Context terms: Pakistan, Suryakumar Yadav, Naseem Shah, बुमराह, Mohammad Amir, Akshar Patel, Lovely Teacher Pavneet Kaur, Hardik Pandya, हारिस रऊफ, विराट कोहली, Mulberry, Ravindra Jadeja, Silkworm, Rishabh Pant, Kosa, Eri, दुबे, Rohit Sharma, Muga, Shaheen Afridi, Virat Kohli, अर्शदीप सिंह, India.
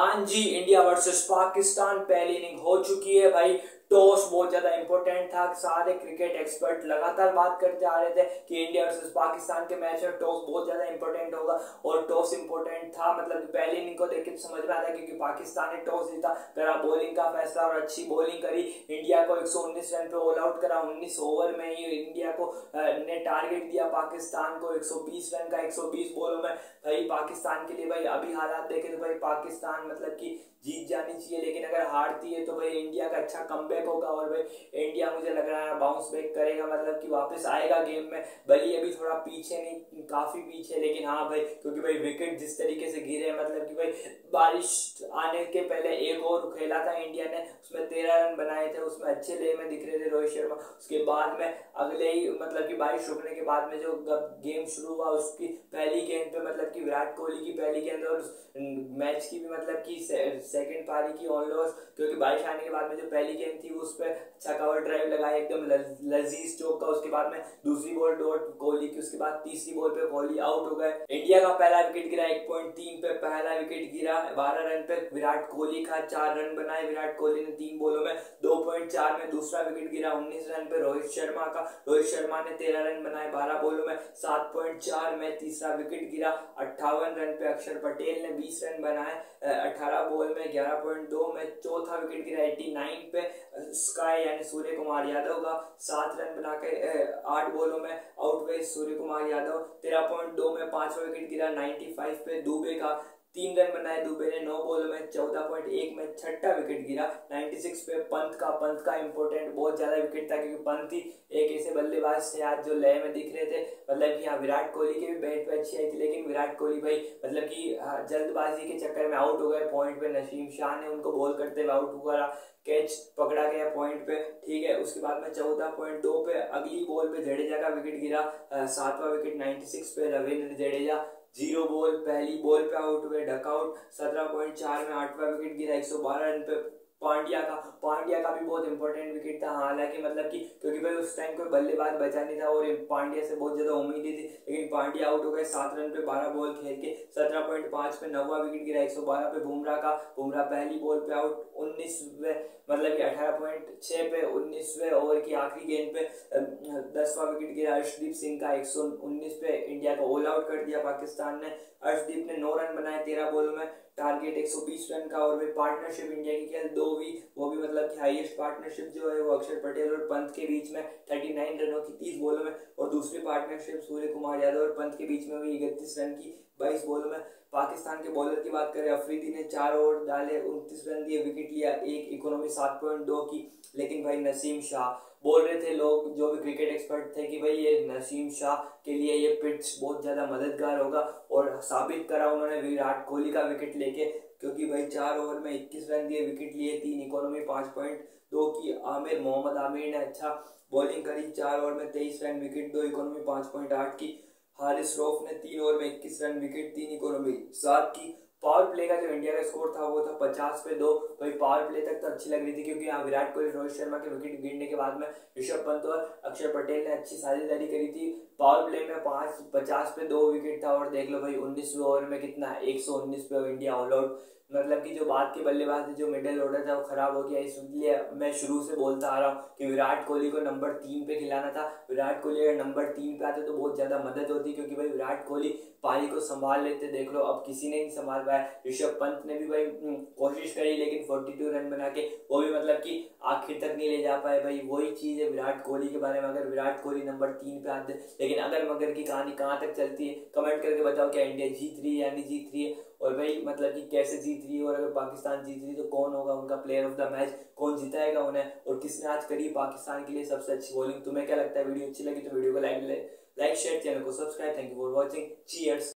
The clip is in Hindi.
हाँ जी, इंडिया वर्सेस पाकिस्तान पहली इनिंग हो चुकी है भाई। टॉस बहुत ज्यादा इंपॉर्टेंट था। सारे क्रिकेट एक्सपर्ट लगातार बात करते आ रहे थे कि इंडिया वर्सेस पाकिस्तान के मैच में टॉस बहुत ज्यादा इंपॉर्टेंट होगा, और टॉस इंपॉर्टेंट था। मतलब पहली इनिंग को देख के समझ में आता है क्योंकि पाकिस्तान ने टॉस जीता, करा बॉलिंग का फैसला और अच्छी बॉलिंग करी। इंडिया को 119 रन पे ऑल आउट करा। 19 ओवर में ही इंडिया को ने टारगेट दिया पाकिस्तान को 120 रन का, 120 बॉलों में। भाई पाकिस्तान के लिए भाई अभी हालात देखे तो भाई पाकिस्तान मतलब कि जीत जानी चाहिए, लेकिन अगर हारती है तो भाई इंडिया का अच्छा कमबैक होगा। और भाई इंडिया मुझे लग रहा है बाउंस बैक करेगा, मतलब कि वापस आएगा गेम में। भले अभी थोड़ा पीछे, नहीं काफी पीछे, लेकिन हाँ भाई, क्योंकि भाई विकेट जिस तरीके से गिरे हैं, मतलब कि भाई बारिश आने के पहले एक और खेला था इंडिया ने, उसमें 13 रन बनाए थे, उसमें अच्छे लय में दिख रहे थे रोहित शर्मा। उसके बाद में अगले ही मतलब कि बारिश रुकने के बाद में जो गेम शुरू हुआ, उसकी पहली गेंद पे मतलब कि विराट कोहली की पहली गेंद और मैच की भी मतलब कि सेकंड पारी की ऑन लॉस, क्योंकि बारिश आने के बाद में जो पहली गेंद थी उस पर अच्छा कवर ड्राइव लगाया एकदम लजीज चौक का। उसके बाद में दूसरी बॉल डॉट कोहली की, उसके बाद तीसरी बॉल पे कोहली आउट हो गए। इंडिया का पहला विकेट गिरा 1.3 पे, पहला विकेट गिरा 12 रन पे। विराट कोहली का 4 रन बनाए विराट कोहली ने 3 बॉलों में। 2.4 में दूसरा विकेट गिरा 19 रन पे रोहित शर्मा का। रोहित शर्मा ने 13 रन बनाए 12 बॉलों में। 7.4 में तीसरा विकेट गिरा 58 रन पे। अक्षर पटेल ने 20 रन बनाए 18 बॉल में। 11.2 में चौथा विकेट गिरा 89 पे स्काई यानी सूर्य कुमार यादव का। 7 रन बना के 8 बॉलों में आउट हुए सूर्य कुमार यादव। 13.2 में पांचवा विकेट गिरा 95 पे दुबे का। 3 रन बनाए दुबे ने 9 बॉलों में। 14.1 में छठा विकेट गिरा 96 पे पंत का इम्पोर्टेंट बहुत ज़्यादा विकेट था, क्योंकि पंत ही एक ऐसे बल्लेबाज थे आज जो लय में दिख रहे थे। मतलब कि हाँ, विराट कोहली की भी बैट पर अच्छी आई थी, लेकिन विराट कोहली भाई मतलब कि जल्दबाजी के चक्कर में आउट हो गए। पॉइंट पे नसीम शाह ने उनको बॉल करते हुए आउट करा, कैच पकड़ा गया पॉइंट पे, ठीक है। उसके बाद में 14.2 पे अगली बॉल पे जडेजा का विकेट गिरा, 7वां विकेट 96 पे रविंद्र जडेजा 0 बॉल पहली बॉल पे आउट हुए डकआउट। 17.4 में 8वां विकेट गिरा 112 रन पे पांड्या का भी बहुत इंपॉर्टेंट विकेट था। हालांकि मतलब कि क्योंकि भाई उस टाइम कोई बल्लेबाज बचा नहीं था और पांड्या से बहुत ज़्यादा उम्मीद थी, लेकिन पांड्या आउट हो गए 7 रन पे 12 बॉल खेल के। 17.5 पे 9वां विकेट गिरा 112 पे बुमराह पहली बॉल पे आउट। 19वें मतलब कि 18.6 पे 19वें ओवर की आखिरी गेंद पे 10वां विकेट गिरा अर्शदीप सिंह का 119 पे। इंडिया को ऑल आउट कर दिया पाकिस्तान ने। अर्शदीप ने 9 रन बनाए 13 बॉलों में, टारगेट 120 रन का। और भाई पार्टनरशिप इंडिया की क्या 2 वो भी मतलब कि हाईएस्ट पार्टनरशिप जो है वो अक्षर पटेल और पंत के बीच में 39 रनों की 30 बॉलों में, और दूसरी पार्टनरशिप सूर्य कुमार यादव और पंत के बीच में भी 31 रन की 22 बॉलों में। पाकिस्तान के बॉलर की बात करें, अफरीदी ने 4 ओवर डाले 29 रन दिए, विकेट लिया एक, इकोनॉमी 7.2 की। लेकिन भाई नसीम शाह बोल रहे थे लोग जो भी क्रिकेट एक्सपर्ट थे कि भाई ये नसीम शाह के लिए ये पिच बहुत ज़्यादा मददगार होगा, और साबित करा उन्होंने विराट कोहली का विकेट लेके, क्योंकि भाई 4 ओवर में 21 रन दिए, विकेट लिए 3, इकोनॉमी 5.2 की। आमिर मोहम्मद आमिर ने अच्छा बॉलिंग करी 4 ओवर में 23 रन, विकेट 2, इकोनॉमी 5.8 की। हारिस रऊफ ने 3 ओवर में 21 रन, विकेट 3, इकोनॉमी 7 की। पावर प्ले का जो इंडिया का स्कोर था वो था 50 पे 2। भाई पावर प्ले तक तो अच्छी लग रही थी, क्योंकि यहाँ विराट कोहली रोहित शर्मा के विकेट गिरने के बाद में ऋषभ पंत और अक्षर पटेल ने अच्छी साझेदारी करी थी। पावर प्ले में 50 पे 2 विकेट था, और देख लो भाई 19वें ओवर में कितना 119 पे इंडिया ऑल आउट। मतलब कि जो बाद के बल्लेबाज थे, जो मिडिल ऑर्डर था वो खराब हो गया। इसलिए मैं शुरू से बोलता आ रहा हूँ कि विराट कोहली को नंबर 3 पे खिलाना था। विराट कोहली अगर नंबर 3 पे आते तो बहुत ज़्यादा मदद होती, क्योंकि भाई विराट कोहली पारी को संभाल लेते। देख लो अब किसी ने नहीं संभाल पाया। ऋषभ पंत ने भी भाई कोशिश करी, लेकिन 42 रन बना के वो भी मतलब कि आखिर तक नहीं ले जा पाए। भाई वही चीज़ है विराट कोहली के बारे में, अगर विराट कोहली नंबर 3 पे आते। लेकिन अगर मगर की कहानी कहाँ तक चलती है, कमेंट करके बताओ क्या इंडिया जीत रही है या नहीं जीत रही है, और भाई मतलब कि कैसे जीत रही है, और अगर पाकिस्तान जीत रही है तो कौन होगा उनका प्लेयर ऑफ द मैच, कौन जिताएगा उन्हें, और किसने आज करी पाकिस्तान के लिए सबसे अच्छी बॉलिंग। तुम्हें क्या लगता है? वीडियो अच्छी लगी तो वीडियो को लाइक शेयर, चैनल को subscribe. Thank you for watching. Cheers.